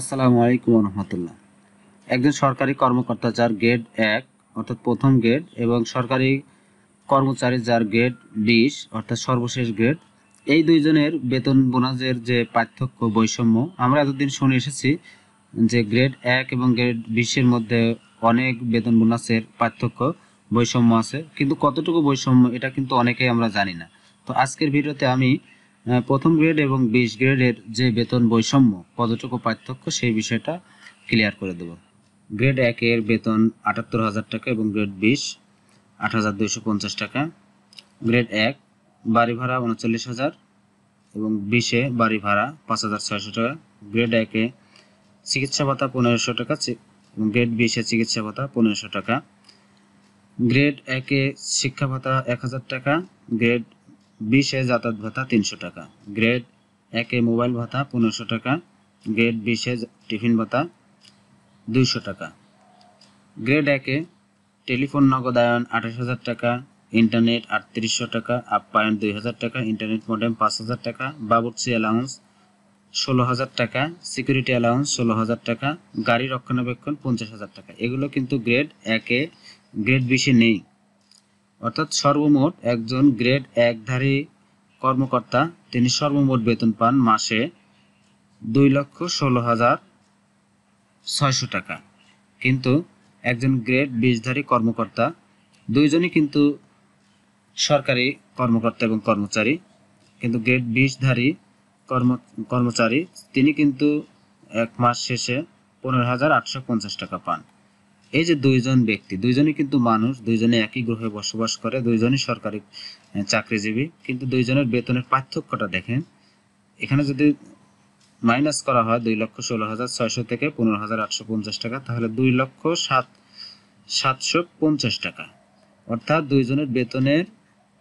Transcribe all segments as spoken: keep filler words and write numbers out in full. আসসালামু আলাইকুম রহমতুল্লাহ। একজন সরকারি কর্মকর্তা যার গ্রেড এক অর্থাৎ প্রথম গ্রেড এবং সরকারি কর্মচারী যার গ্রেড বিশ অর্থাৎ সর্বশেষ গ্রেড, এই দুইজনের বেতন বোনাসের যে পার্থক্য বৈষম্য, আমরা এতদিন শুনে এসেছি যে গ্রেড এক এবং গ্রেড বিশের মধ্যে অনেক বেতন বোনাসের পার্থক্য বৈষম্য আছে, কিন্তু কতটুকু বৈষম্য এটা কিন্তু অনেকেই আমরা জানি না। তো আজকের ভিডিওতে আমি প্রথম গ্রেড এবং বিশ গ্রেডের যে বেতন বৈষম্য কতটুকু পার্থক্য সেই বিষয়টা ক্লিয়ার করে দেব। গ্রেড এক এর বেতন আটাত্তর হাজার টাকা এবং গ্রেড বিশ আট হাজার দুইশো পঞ্চাশ টাকা। গ্রেড এক বাড়ি ভাড়া উনচল্লিশ হাজার এবং বিশে বাড়ি ভাড়া পাঁচ হাজার ছয়শো টাকা। গ্রেড একে চিকিৎসা ভাতা পনেরোশো টাকা এবং গ্রেড বিশে চিকিৎসা ভাতা পনেরোশো টাকা। গ্রেড একে শিক্ষা ভাতা এক হাজার টাকা, গ্রেড বিশে যাতায়াত ভাতা তিনশো টাকা। গ্রেড একে মোবাইল ভাতা পনেরোশো টাকা, গ্রেড বিশে টিফিন ভাতা দুইশো টাকা। গ্রেড একে টেলিফোন নগদায়ন আঠাশ হাজার টাকা, ইন্টারনেট আটত্রিশশো টাকা, আপ্যায়ন দুই হাজার টাকা, ইন্টারনেট মডেম পাঁচ হাজার টাকা, বাবুর্চি অ্যালাউন্স ষোলো হাজার টাকা, সিকিউরিটি অ্যালাউন্স ষোলো হাজার টাকা, গাড়ি রক্ষণাবেক্ষণ পঞ্চাশ হাজার টাকা। এগুলো কিন্তু গ্রেড একে গ্রেড বিশে নেই। অর্থাৎ সর্বমোট একজন গ্রেড একধারী কর্মকর্তা তিনি সর্বমোট বেতন পান মাসে দুই লক্ষ ষোলো হাজার ছয়শো টাকা, কিন্তু একজন গ্রেড বিশধারী কর্মকর্তা, দুইজনই কিন্তু সরকারি কর্মকর্তা এবং কর্মচারী, কিন্তু গ্রেড বিশধারী কর্ম কর্মচারী তিনি কিন্তু এক মাস শেষে পনেরো হাজার আটশো পঞ্চাশ টাকা পান। এই যে দুইজন ব্যক্তি, দুইজনই কিন্তু মানুষ, দুইজনে একই গ্রহে বসবাস করে, দুইজনই সরকারি চাকরিজীবী, কিন্তু দুইজনের বেতনের পার্থক্যটা দেখেন। এখানে যদি মাইনাস করা হয় দুই লক্ষ ষোলো হাজার ছয়শো থেকে পনেরো হাজার আটশো পঞ্চাশ টাকা, তাহলে দুই লক্ষ সাত সাতশো পঞ্চাশ টাকা। অর্থাৎ দুইজনের বেতনের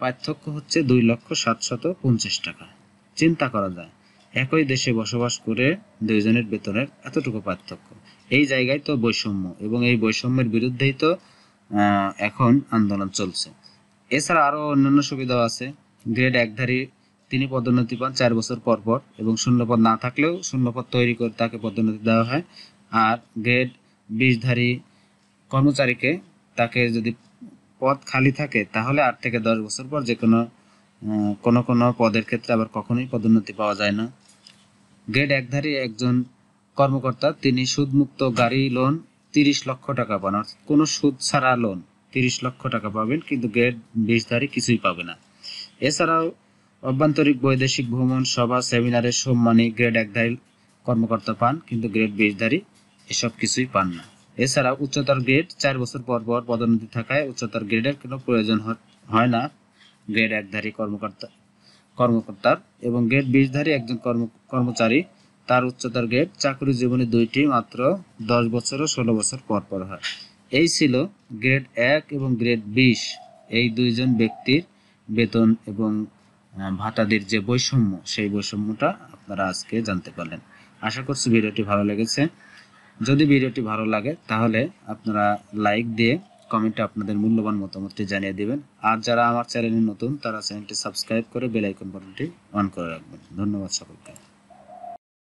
পার্থক্য হচ্ছে দুই লক্ষ সাতশত পঞ্চাশ টাকা। চিন্তা করা যায় একই দেশে বসবাস করে দুইজনের বেতনের এতটুকু পার্থক্য। এই জায়গায় তো বৈষম্য, এবং এই বৈষম্যের বিরুদ্ধেই তো এখন আন্দোলন চলছে। এছাড়া আরও অন্যান্য সুবিধাও আছে। গ্রেড একধারী তিনি পদোন্নতি পান চার বছর পর পর, এবং শূন্যপদ না থাকলেও শূন্যপদ তৈরি করে তাকে পদোন্নতি দেওয়া হয়। আর গ্রেড বিশধারী কর্মচারীকে তাকে যদি পদ খালি থাকে তাহলে আট থেকে দশ বছর পর যে কোনো কোনো কোনো পদের ক্ষেত্রে আবার কখনোই পদোন্নতি পাওয়া যায় না। গ্রেড একধারী একজন কর্মকর্তা তিনি সুদমুক্ত গাড়ি লোন তিরিশ লক্ষ টাকা পান, অর্থাৎ কোনো সুদ ছাড়া লোন তিরিশ লক্ষ টাকা পাবেন, কিন্তু গ্রেড বিশধারী কিছুই পাবে না। এছাড়াও অভ্যন্তরিক বৈদেশিক ভ্রমণ, সভা, সেমিনারের সম্মানী গ্রেড একধারী কর্মকর্তা পান, কিন্তু গ্রেড বিশধারী এসব কিছুই পান না। এছাড়া উচ্চতর গ্রেড চার বছর পর পর পদোন্নতি থাকায় উচ্চতর গ্রেডের কোনো প্রয়োজন হয় না গ্রেড একধারী কর্মকর্তা কর্মকর্তার এবং গ্রেড বিশধারী একজন কর্মচারী তার উচ্চতর গ্রেড চাকরি জীবনে দুইটি মাত্র দশ বছর ও ষোলো বছর পর পর হয়। এই ছিল গ্রেড এক এবং গ্রেড বিশ এই দুইজন ব্যক্তির বেতন এবং ভাতাদের যে বৈষম্য, সেই বৈষম্যটা আপনারা আজকে জানতে পারলেন। আশা করছি ভিডিওটি ভালো লেগেছে। যদি ভিডিওটি ভালো লাগে তাহলে আপনারা লাইক দিয়ে কমেন্টে আপনাদের মূল্যবান মতামতটি জানিয়ে দেবেন। আর যারা আমার চ্যানেলে নতুন তারা চ্যানেলটি সাবস্ক্রাইব করে বেল আইকন বাটনটি অন করে রাখবেন। ধন্যবাদ সকলকে।